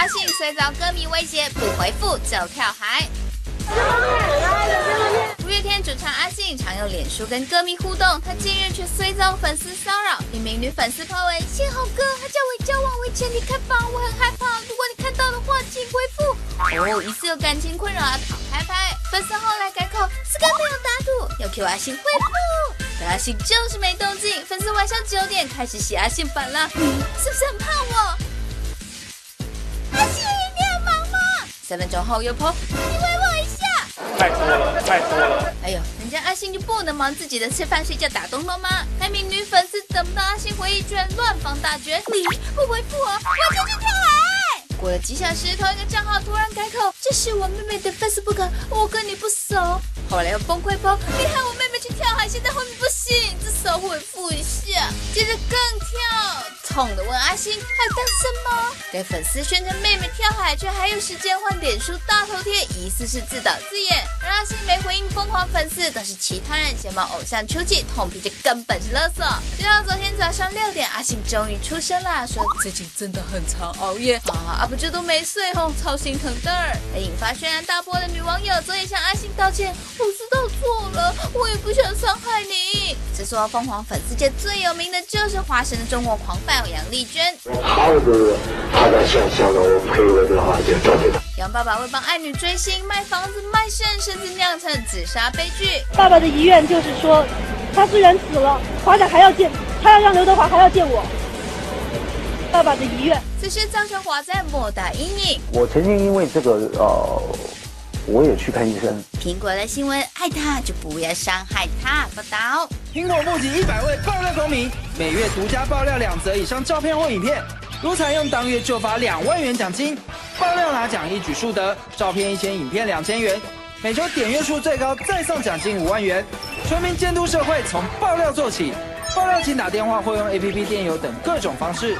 阿信虽遭歌迷威胁不回复就跳海。五月天主唱阿信常用脸书跟歌迷互动，他近日却虽遭粉丝骚扰。一名女粉丝发文：“幸好哥他叫我交往为前提开放，我很害怕，如果你看到的话，请回复。”哦，疑似有感情困扰啊，跑拍拍。粉丝后来改口：“是跟朋友打赌，要 Q 阿信回复。”可阿信就是没动静，粉丝晚上9点开始洗阿信版了。是不是很怕我？阿信，你很忙吗？3分钟后又po，你回我一下。太多了，太多了。哎呦，人家阿信就不能忙自己的吃饭睡觉打东东吗？还名女粉丝等不到阿信回忆，居然乱放大绝，你不回复我，我就去跳海。过了几小时，同一个账号突然改口，这是我妹妹的 Facebook， 我跟你不熟。后来又崩溃po，你害我妹妹去跳海，现在后面不行，至少回复一下。接着更跳，痛的问阿信还单身吗？给粉丝宣称妹妹跳海，却还有时间换脸书大头贴，疑似是自导自演。而阿信没回应疯狂粉丝，倒是其他人嫌忙偶像出气，痛批这根本是勒索。直到昨天早上6点，阿信终于出声啦，说最近真的很常熬夜啊，不就都没睡吼，超心疼的。而引发轩然大波的女网友昨天向阿信道歉。我知道错了，我也不想伤害你。这说疯狂粉丝界最有名的就是花神的中国狂粉杨丽娟。杨爸爸为帮爱女追星、卖房子、卖肾，甚至酿成自杀悲剧。爸爸的遗愿就是说，他虽然死了，华仔还要见，他要让刘德华还要见我。爸爸的遗愿。此事造成华仔莫大阴影。我曾经因为这个我也去看医生。苹果的新闻，爱他就不要伤害他。报道：苹果募集100位爆料公民，每月独家爆料2则以上照片或影片，如采用当月就罚2万元奖金。爆料拿奖一举数得，照片1000，影片2000元。每周点阅数最高再送奖金5万元。全民监督社会，从爆料做起。爆料请打电话或用APP、电邮等各种方式。